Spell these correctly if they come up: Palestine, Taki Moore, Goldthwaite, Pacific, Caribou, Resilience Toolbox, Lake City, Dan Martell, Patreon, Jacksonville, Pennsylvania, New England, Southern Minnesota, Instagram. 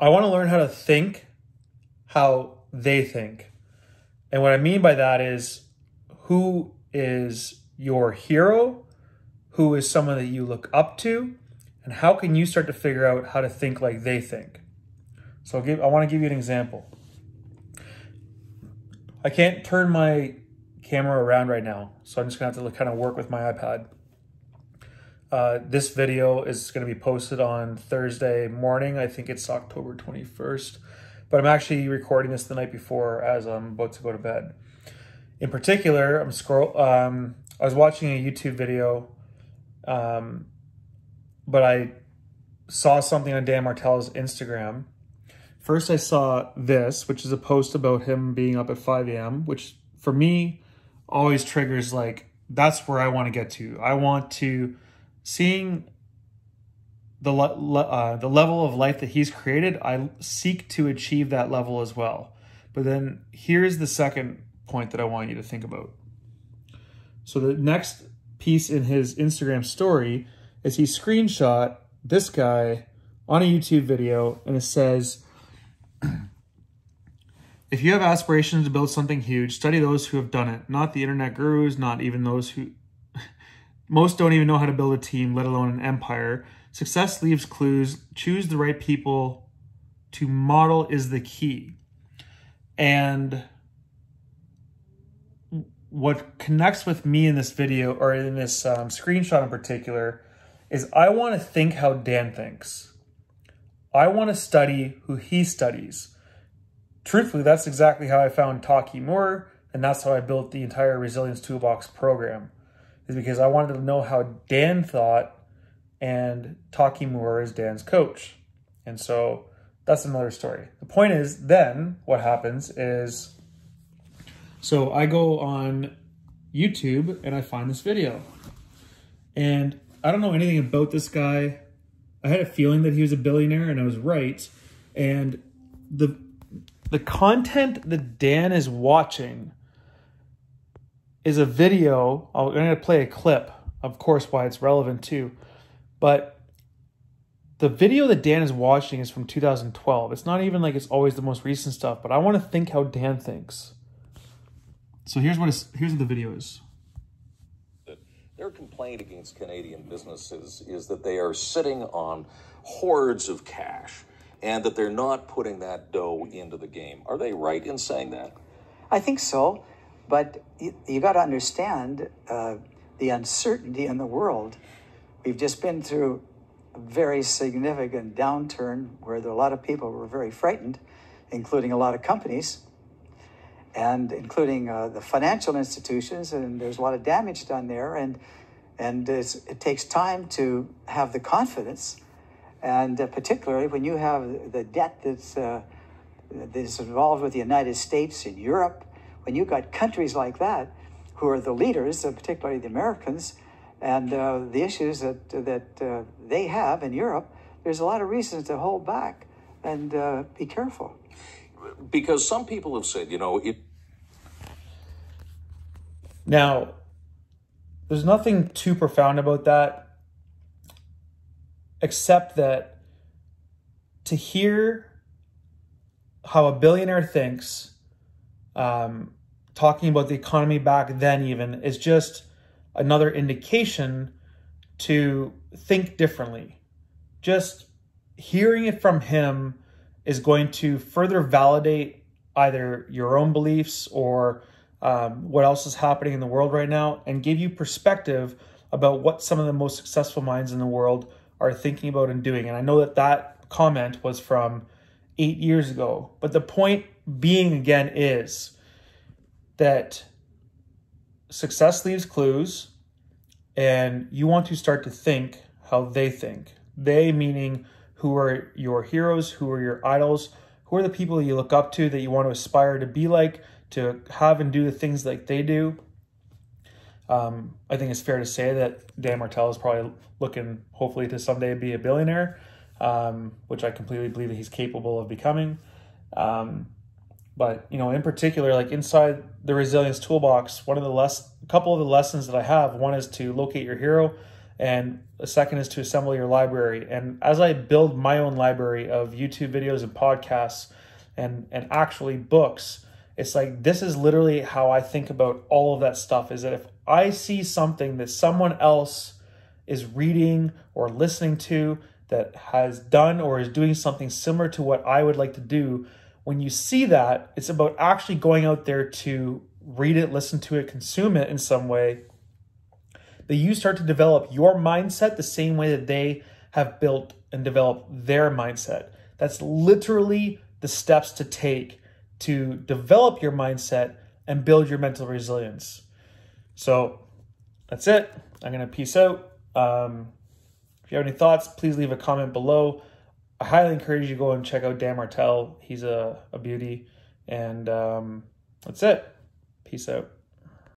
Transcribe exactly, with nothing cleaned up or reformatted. I want to learn how to think how they think. And what I mean by that is, who is your hero? Who is someone that you look up to? And how can you start to figure out how to think like they think? So I'll give, I want to give you an example. I can't turn my camera around right now, so I'm just going to have to look, kind of work with my iPad. Uh, this video is going to be posted on Thursday morning. I think it's October twenty-first, but I'm actually recording this the night before as I'm about to go to bed. In particular, I'm scroll. Um, I was watching a YouTube video, um, but I saw something on Dan Martell's Instagram. First, I saw this, which is a post about him being up at five A M, which for me always triggers, like, that's where I want to get to. I want to... Seeing the, uh, the level of life that he's created, I seek to achieve that level as well. But then here's the second point that I want you to think about. So the next piece in his Instagram story is he screenshot this guy on a YouTube video, and it says, if you have aspirations to build something huge, study those who have done it, not the internet gurus, not even those who... Most don't even know how to build a team, let alone an empire. Success leaves clues. Choose the right people to model is the key. And what connects with me in this video, or in this um, screenshot in particular, is I want to think how Dan thinks. I want to study who he studies. Truthfully, that's exactly how I found Taki Moore, and that's how I built the entire Resilience Toolbox program. Is because I wanted to know how Dan thought, and Taki Moore is Dan's coach. And so that's another story. The point is, then what happens is, so I go on YouTube and I find this video. And I don't know anything about this guy. I had a feeling that he was a billionaire, and I was right. And the, the content that Dan is watching is a video. I'm going to play a clip, of course, why it's relevant too. But the video that Dan is watching is from two thousand twelve. It's not even like it's always the most recent stuff, but I want to think how Dan thinks. So here's what, it's, here's what the video is. Their complaint against Canadian businesses is that they are sitting on hordes of cash and that they're not putting that dough into the game. Are they right in saying that? I think so. But you, you got to understand uh, the uncertainty in the world. We've just been through a very significant downturn where there, a lot of people were very frightened, including a lot of companies, and including uh, the financial institutions. And there's a lot of damage done there. And, and it's, it takes time to have the confidence. And uh, particularly when you have the debt that's, uh, that's involved with the United States and Europe, when you've got countries like that who are the leaders, particularly the Americans, and uh, the issues that, that uh, they have in Europe, there's a lot of reasons to hold back and uh, be careful. Because some people have said, you know... It... Now, there's nothing too profound about that, except that to hear how a billionaire thinks... Um, talking about the economy back then even is just another indication to think differently. Just hearing it from him is going to further validate either your own beliefs or um, what else is happening in the world right now, and give you perspective about what some of the most successful minds in the world are thinking about and doing. And I know that that comment was from eight years ago, but the point being again is that success leaves clues, and you want to start to think how they think. They meaning who are your heroes, who are your idols, who are the people that you look up to, that you want to aspire to be like, to have and do the things like they do. Um, I think it's fair to say that Dan Martell is probably looking, hopefully, to someday be a billionaire, um, which I completely believe that he's capable of becoming. Um, but, you know, in particular, like inside the Resilience Toolbox, one of the less, a couple of the lessons that I have, one is to locate your hero, and the second is to assemble your library. And as I build my own library of YouTube videos and podcasts and, and actually books, it's like, this is literally how I think about all of that stuff, is that if I see something that someone else is reading or listening to that has done or is doing something similar to what I would like to do, when you see that, it's about actually going out there to read it, listen to it, consume it in some way, that you start to develop your mindset the same way that they have built and developed their mindset. That's literally the steps to take to develop your mindset and build your mental resilience. So that's it. I'm going to peace out. Um, if you have any thoughts, please leave a comment below. I highly encourage you to go and check out Dan Martell. He's a, a beauty. And um, that's it. Peace out.